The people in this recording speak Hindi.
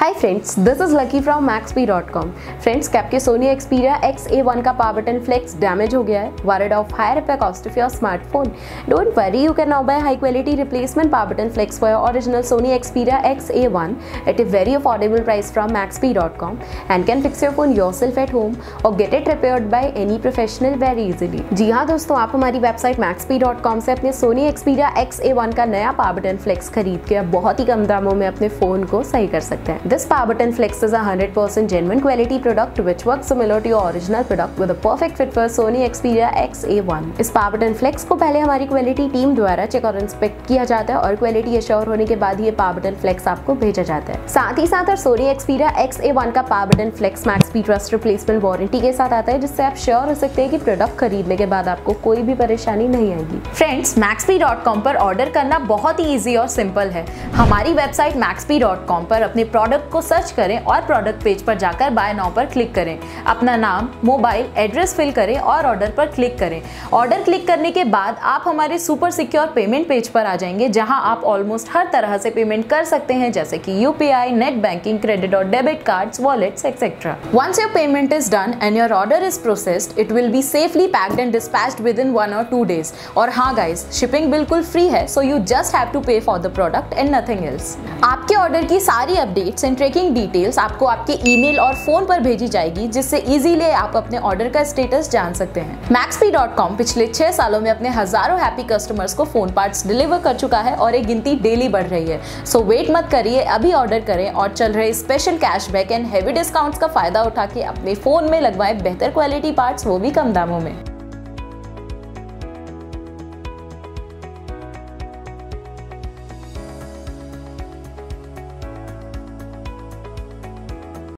Hi friends, this is lucky from maxbhi.com। Friends, कैप के सोनी एक्सपीरिया XA1 का पावर बटन फ्लेक्स डैमेज हो गया है। Warrant of higher repair cost of your smartphone. Don't worry, you can now buy high quality replacement power button flex for your original Sony Xperia XA1 at a very affordable price from maxbhi.com and can fix your phone yourself at home और get it repaired by any professional very easily. जी हाँ दोस्तों, आप हमारी वेबसाइट maxbhi.com से अपने सोनी एक्सपीरिया XA1 का नया पावर बटन फ्लेक्स खरीद के आप बहुत ही कम दामों में अपने फोन को सही कर सकते हैं। This power button flex is a 100% genuine quality product which works similar to your original product with a perfect fit for Sony Xperia XA1। इस power button flex को पहले हमारी क्वालिटी टीम द्वारा चेक और इंस्पेक्ट किया जाता है और क्वालिटी एश्योर होने के बाद ये power button flex आपको भेजा जाता है। साथ ही साथ और Sony Xperia XA1 का power button flex Maxbhi Trust Replacement Warranty के साथ आता है, जिससे आप श्योर हो सकते हैं कि प्रोडक्ट खरीदने के बाद आपको कोई भी परेशानी नहीं आएगी। फ्रेंड्स, maxbhi.com पर ऑर्डर करना बहुत ही ईजी और सिंपल है। हमारी वेबसाइट maxbhi.com पर अपने प्रोडक्ट को सर्च करें और प्रोडक्ट पेज पर जाकर बाय नाउ पर क्लिक करें। अपना नाम, मोबाइल, एड्रेस फिल करें और ऑर्डर पर क्लिक करें। ऑर्डर क्लिक करने के बाद आप हमारे सुपर सिक्योर पेमेंट पेज पर आ जाएंगे, जहां आप ऑलमोस्ट हर तरह से पेमेंट कर सकते हैं, जैसे कि यूपीआई, नेट बैंकिंग, क्रेडिट और debit cards, wallets etcetera. Once your payment is done and your order is processed, it will be safely packed and dispatched within 1 or 2 days। और हाँ गाइस, शिपिंग बिल्कुल फ्री है, so you just have to pay for the product and nothing else. आपके ऑर्डर की सारी अपडेट्स ट्रैकिंग डिटेल्स आपको आपके ईमेल और फोन पर भेजी जाएगी, जिससे इजीली आप अपने ऑर्डर का स्टेटस जान सकते हैं। maxbhi.com पिछले 6 सालों में अपने हजारों हैप्पी कस्टमर्स को फोन पार्ट्स डिलीवर कर चुका है और ये गिनती डेली बढ़ रही है। सो वेट मत करिए, अभी ऑर्डर करें और चल रहे special cashback and heavy discounts का फायदा उठा के अपने फोन में लगवाएं बेहतर क्वालिटी पार्ट्स, वो भी कम दामों में।